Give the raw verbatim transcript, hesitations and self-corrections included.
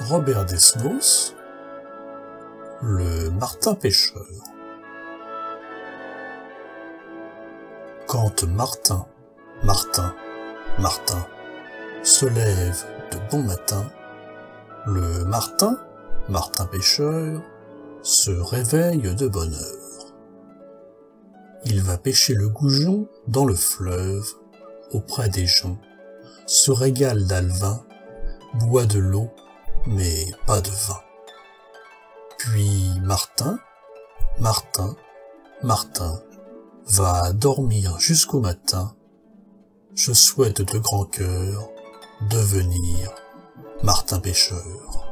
Robert Desnos, Le Martin-pêcheur. Quand Martin, Martin, Martin se lève de bon matin, le Martin, Martin-pêcheur, se réveille de bonne heure. Il va pêcher le goujon dans le fleuve, auprès des gens, se régale d'alvin, boit de l'eau, mais pas de vin. Puis Martin, Martin, Martin va dormir jusqu'au matin. Je souhaite de grand cœur devenir Martin-pêcheur.